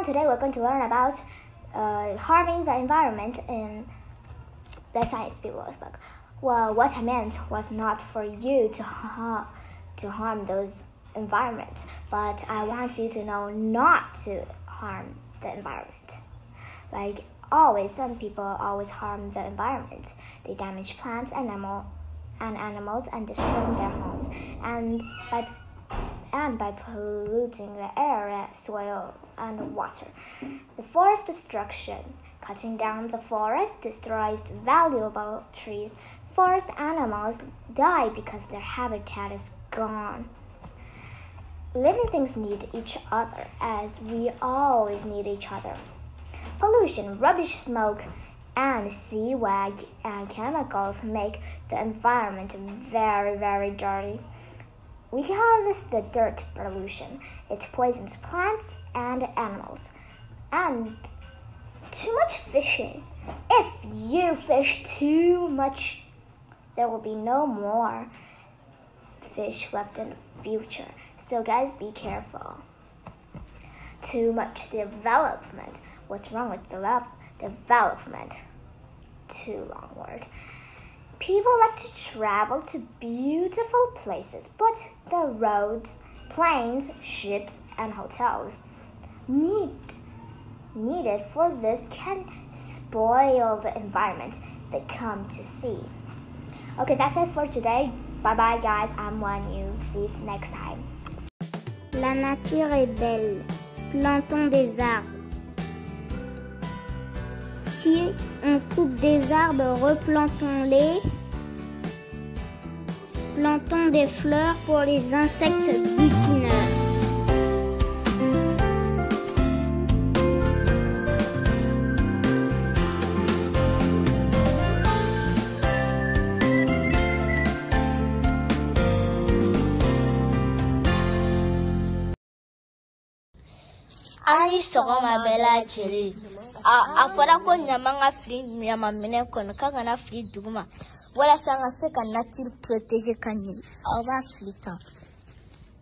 everyone, today we're going to learn about harming the environment in the science people's book. Well, what I meant was not for you to harm those environments, but I want you to know not to harm the environment. Like always, some people always harm the environment. They damage plants and animals and destroying their homes, and by polluting the air, soil, and water. The forest destruction. Cutting down the forest destroys valuable trees. Forest animals die because their habitat is gone. Living things need each other, as we always need each other. Pollution, rubbish, smoke, and seaweed and chemicals make the environment very, very dirty. We call this the dirt pollution. It poisons plants and animals. And too much fishing. If you fish too much, there will be no more fish left in the future. So guys, be careful. Too much development. What's wrong with development? Too long word. People like to travel to beautiful places, but the roads, planes, ships, and hotels needed for this can spoil the environment they come to see. Okay, that's it for today. Bye-bye, guys. I'm Wanyue. See you next time. La nature est belle. Plantons des arbres. Si on coupe des arbres, replantons-les. Plantons des fleurs pour les insectes butineurs. Ani sogoma bela cheli. Afora ko nyamanga free nyamamene kono kaka na free duguma. Wala sanga seka nature protege kanyi. Ova free